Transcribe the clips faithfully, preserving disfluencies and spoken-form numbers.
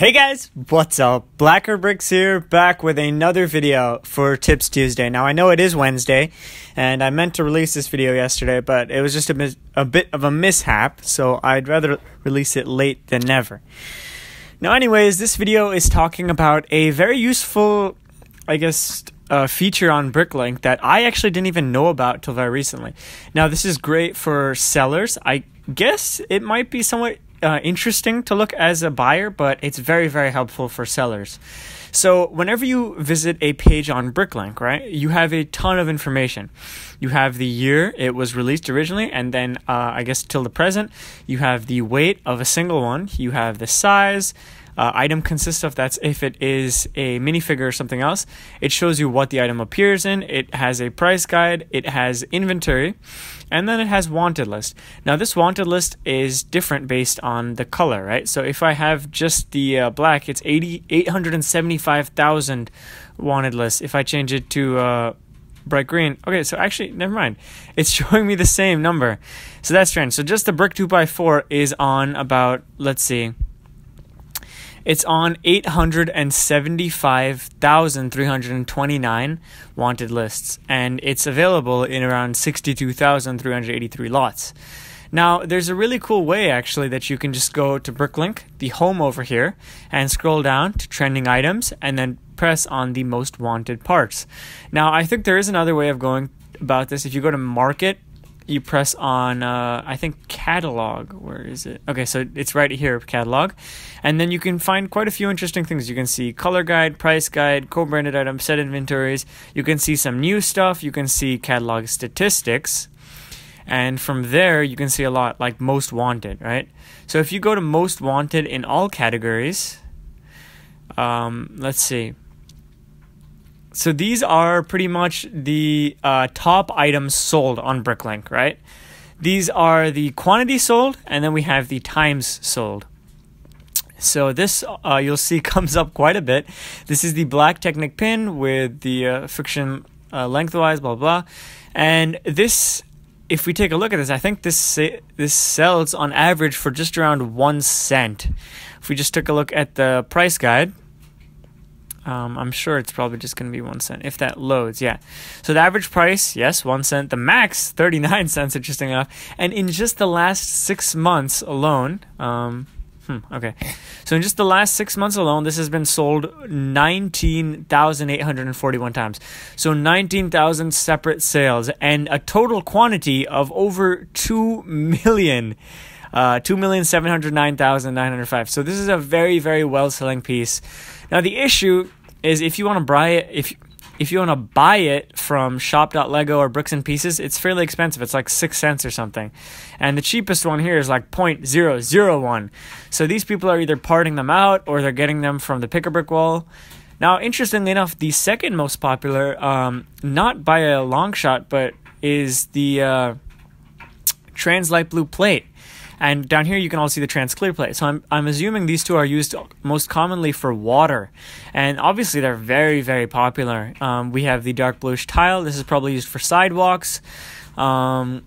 Hey guys, what's up? Blacker Bricks here, back with another video for Tips Tuesday. Now I know it is Wednesday, and I meant to release this video yesterday, but it was just a, a bit of a mishap, so I'd rather release it late than never. Now anyways, this video is talking about a very useful, I guess, uh, feature on BrickLink that I actually didn't even know about till very recently. Now this is great for sellers. I guess it might be somewhat Uh, interesting to look as a buyer, but it's very very helpful for sellers. So whenever you visit a page on BrickLink, right, you have a ton of information. You have the year it was released originally, and then uh, I guess till the present. You have the weight of a single one. You have the size uh, item consists of. That's if it is a minifigure or something else. It shows you what the item appears in. It has a price guide. It has inventory. And then it has wanted list. Now this wanted list is different based on the color, right? So if I have just the uh, black, it's eighty, eight hundred seventy-five thousand wanted list. If I change it to uh, bright green, okay, so actually, never mind. It's showing me the same number. So that's strange. So just the brick two by four is on about, let's see, it's on eight hundred seventy-five thousand three hundred twenty-nine wanted lists, and it's available in around sixty-two thousand three hundred eighty-three lots. Now, there's a really cool way, actually, that you can just go to BrickLink, the home over here, and scroll down to trending items, and then press on the most wanted parts. Now, I think there is another way of going about this. If you go to market, you press on, uh, I think, catalog. Where is it? Okay, so it's right here, catalog. And then you can find quite a few interesting things. You can see color guide, price guide, co-branded items, set inventories. You can see some new stuff. You can see catalog statistics. And from there, you can see a lot, like most wanted, right? So if you go to most wanted in all categories, um, let's see. So these are pretty much the uh, top items sold on BrickLink, right? These are the quantity sold, and then we have the times sold. So this, uh, you'll see, comes up quite a bit. This is the black Technic pin with the uh, friction uh, lengthwise, blah, blah. And this, if we take a look at this, I think this this sells on average for just around one cent. If we just took a look at the price guide, Um, I'm sure it's probably just going to be one cent if that loads. Yeah. So the average price, yes, one cent. The max, thirty-nine cents, interesting enough. And in just the last six months alone, um, hmm, okay. So in just the last six months alone, this has been sold nineteen thousand eight hundred forty-one times. So nineteen thousand separate sales and a total quantity of over two million. Uh, two million seven hundred nine thousand nine hundred five. So this is a very, very well-selling piece. Now the issue is if you want to buy it, if if you want to buy it from shop dot lego or Bricks and Pieces, it's fairly expensive. It's like six cents or something. And the cheapest one here is like zero point zero zero one. So these people are either parting them out or they're getting them from the pick-a-brick wall. Now, interestingly enough, the second most popular, um, not by a long shot, but is the uh, trans light blue plate. And down here, you can all see the trans clear plate. So I'm, I'm assuming these two are used most commonly for water. And obviously, they're very, very popular. Um, we have the dark bluish tile. This is probably used for sidewalks. Um,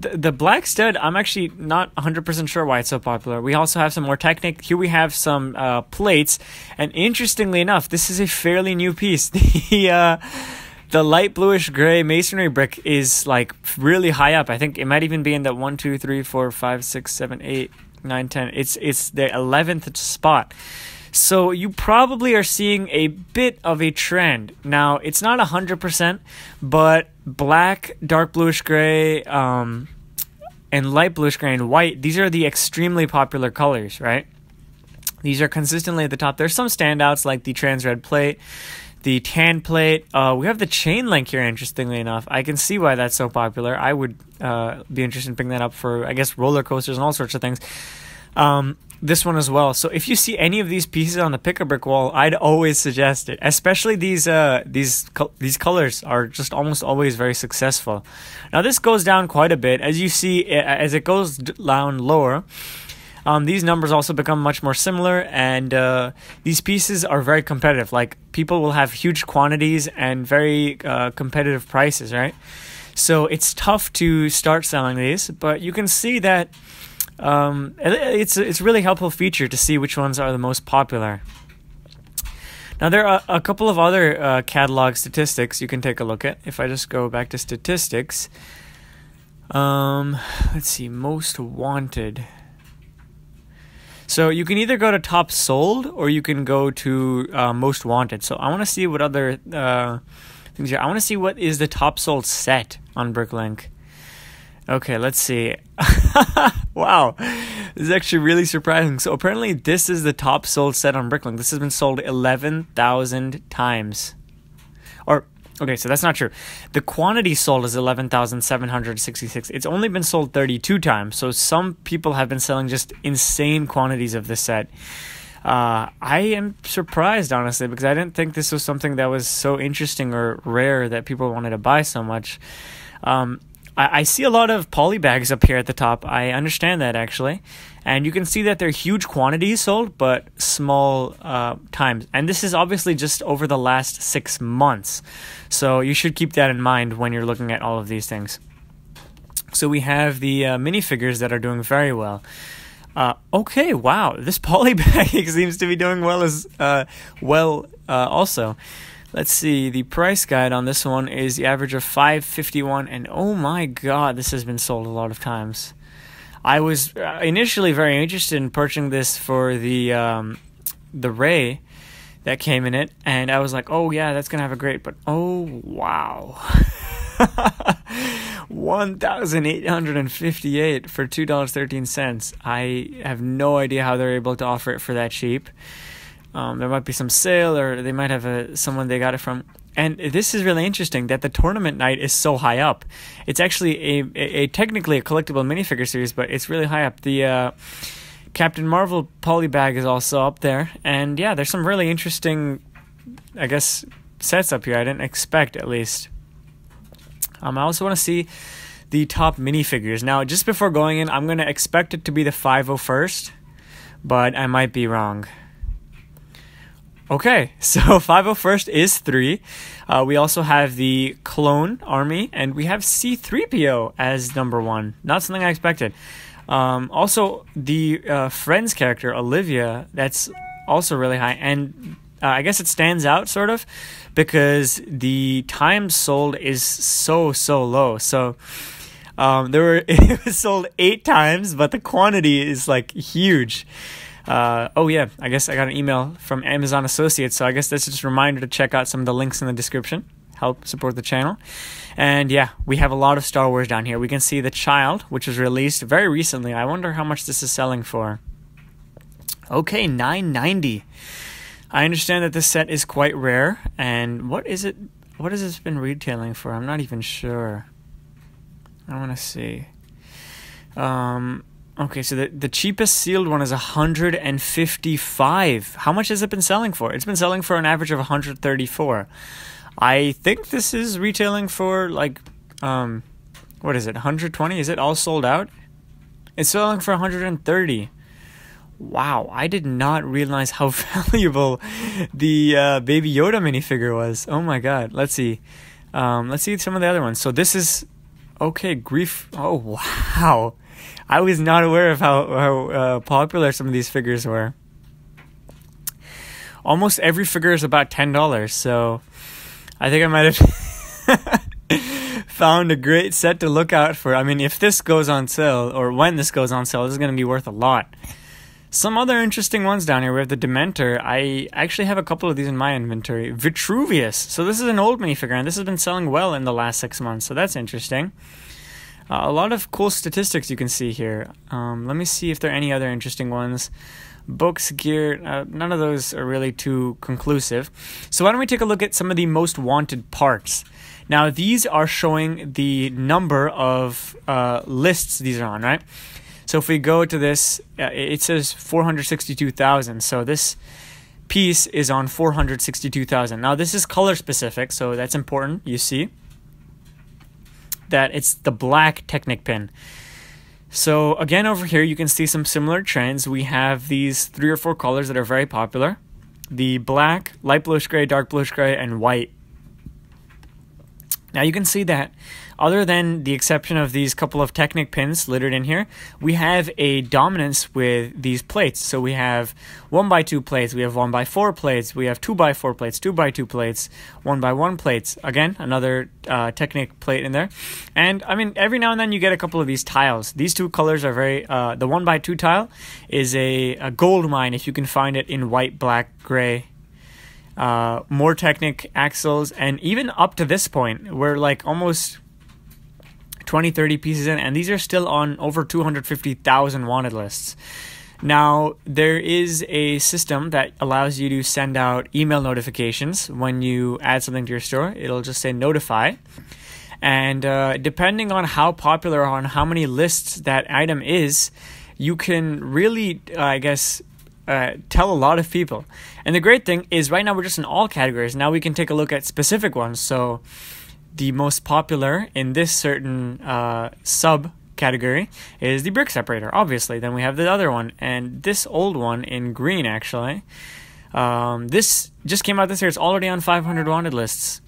th the black stud, I'm actually not one hundred percent sure why it's so popular. We also have some more Technic. Here we have some uh, plates. And interestingly enough, this is a fairly new piece. The... Uh, The light bluish gray masonry brick is like really high up. I think it might even be in that one, two, three, four, five, six, seven, eight, nine, ten. It's it's the eleventh spot. So you probably are seeing a bit of a trend. Now it's not a hundred percent, but black, dark bluish gray, um, and light bluish gray and white. These are the extremely popular colors, right? These are consistently at the top. There's some standouts like the trans red plate, the tan plate. Uh, we have the chain link here, interestingly enough. I can see why that's so popular. I would uh, be interested in picking that up for, I guess, roller coasters and all sorts of things. Um, this one as well. So if you see any of these pieces on the pick-a-brick wall, I'd always suggest it. Especially these, uh, these, co these colors are just almost always very successful. Now this goes down quite a bit. As you see, as it goes down lower, Um, these numbers also become much more similar, and uh, these pieces are very competitive. Like, people will have huge quantities and very uh, competitive prices, right? So it's tough to start selling these, but you can see that Um, and it's it's a really helpful feature to see which ones are the most popular. Now there are a couple of other uh, catalog statistics you can take a look at. If I just go back to statistics, um, let's see, most wanted. So you can either go to top sold or you can go to uh, most wanted. So I want to see what other uh, things here. I want to see what is the top sold set on BrickLink. Okay, let's see. Wow, this is actually really surprising. So apparently this is the top sold set on BrickLink. This has been sold eleven thousand times. Or, okay, so that's not true. The quantity sold is eleven thousand seven hundred sixty-six. It's only been sold thirty-two times. So some people have been selling just insane quantities of this set. Uh, I am surprised, honestly, because I didn't think this was something that was so interesting or rare that people wanted to buy so much. Um... I see a lot of poly bags up here at the top. I understand that, actually. And you can see that they're huge quantities sold, but small uh, times. And this is obviously just over the last six months. So you should keep that in mind when you're looking at all of these things. So we have the uh, minifigures that are doing very well. Uh, okay, wow. This poly bag seems to be doing well as uh, well uh, also. Let's see, the price guide on this one is the average of five fifty-one, and oh my god, this has been sold a lot of times. I was initially very interested in purchasing this for the um, the Ray that came in it, and I was like, oh yeah, that's going to have a great, but oh wow. one thousand eight hundred fifty-eight for two dollars and thirteen cents. I have no idea how they're able to offer it for that cheap. Um, there might be some sale, or they might have a, someone they got it from. And this is really interesting that the tournament night is so high up. It's actually a, a, a technically a collectible minifigure series, but it's really high up. The uh, Captain Marvel poly bag is also up there. And yeah, there's some really interesting, I guess, sets up here. I didn't expect, at least. Um, I also want to see the top minifigures. Now, just before going in, I'm going to expect it to be the five oh first, but I might be wrong. Okay, so five oh first is three. Uh, we also have the clone army, and we have C three P O as number one. Not something I expected. Um, also, the uh, Friends character, Olivia, that's also really high. And uh, I guess it stands out, sort of, because the time sold is so, so low. So um, there were it was sold eight times, but the quantity is, like, huge. Uh, oh yeah, I guess I got an email from Amazon Associates, so I guess that's just a reminder to check out some of the links in the description. Help support the channel. And yeah, we have a lot of Star Wars down here. We can see The Child, which was released very recently. I wonder how much this is selling for. Okay, nine ninety. I understand that this set is quite rare, and what is it? What has this been retailing for? I'm not even sure. I want to see. Um... Okay, so the, the cheapest sealed one is one hundred fifty-five. How much has it been selling for? It's been selling for an average of one hundred thirty-four. I think this is retailing for, like, um, what is it, one hundred twenty? Is it all sold out? It's selling for one hundred thirty. Wow, I did not realize how valuable the uh, Baby Yoda minifigure was. Oh my god, let's see. Um, let's see some of the other ones. So this is, okay, grief. Oh, wow. I was not aware of how, how uh, popular some of these figures were. Almost every figure is about ten dollars, so I think I might have found a great set to look out for. I mean, if this goes on sale, or when this goes on sale, this is going to be worth a lot. Some other interesting ones down here. We have the Dementor. I actually have a couple of these in my inventory. Vitruvius. So this is an old minifigure, and this has been selling well in the last six months, so that's interesting. Uh, a lot of cool statistics you can see here. Um, let me see if there are any other interesting ones. Books, gear, uh, none of those are really too conclusive. So why don't we take a look at some of the most wanted parts. Now, these are showing the number of uh, lists these are on, right? So if we go to this, uh, it says four hundred sixty-two thousand. So this piece is on four hundred sixty-two thousand. Now, this is color specific, so that's important, you see. That it's the black Technic pin. So again, over here you can see some similar trends. We have these three or four colors that are very popular: the black, light bluish gray, dark bluish gray, and white. Now you can see that other than the exception of these couple of Technic pins littered in here, we have a dominance with these plates. So we have one by two plates, we have one by four plates, we have two by four plates, two by two plates, one by one plates. Again, another uh, Technic plate in there. And I mean, every now and then you get a couple of these tiles. These two colors are very, uh, the one by two tile is a, a gold mine if you can find it in white, black, gray. Uh, more Technic axles, and even up to this point we're like almost twenty, thirty pieces in, and these are still on over two hundred fifty thousand wanted lists. Now there is a system that allows you to send out email notifications when you add something to your store. It'll just say notify, and uh, depending on how popular or on how many lists that item is, you can really uh, I guess Uh, tell a lot of people. And the great thing is right now we're just in all categories. Now we can take a look at specific ones. So the most popular in this certain uh, sub category is the brick separator, obviously. Then we have the other one, and this old one in green actually, um, this just came out this year. It's already on five hundred wanted lists.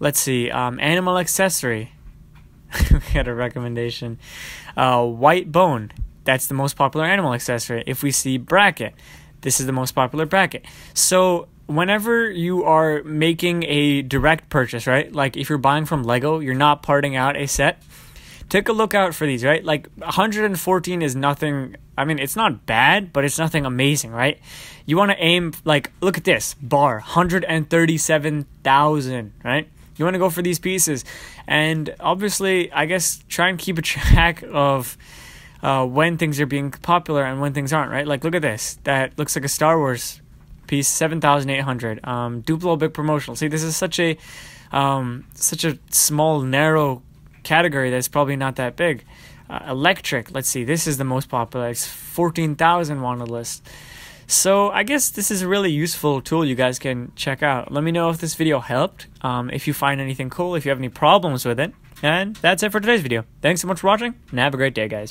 Let's see, um, animal accessory. We had a recommendation. uh, white bone, that's the most popular animal accessory. If we see bracket, this is the most popular bracket. So whenever you are making a direct purchase, right? Like if you're buying from LEGO, you're not parting out a set. Take a look out for these, right? Like one hundred fourteen is nothing. I mean, it's not bad, but it's nothing amazing, right? You want to aim, like, look at this bar, one hundred thirty-seven thousand, right? You want to go for these pieces. And obviously, I guess, try and keep a track of Uh, when things are being popular and when things aren't, right? Like, look at this. That looks like a Star Wars piece, seven thousand eight hundred. Um, Duplo big promotional. See, this is such a um, such a small, narrow category that's probably not that big. Uh, electric, let's see. This is the most popular. It's fourteen thousand wanted list. So I guess this is a really useful tool you guys can check out. Let me know if this video helped, um, if you find anything cool, if you have any problems with it. And that's it for today's video. Thanks so much for watching, and have a great day, guys.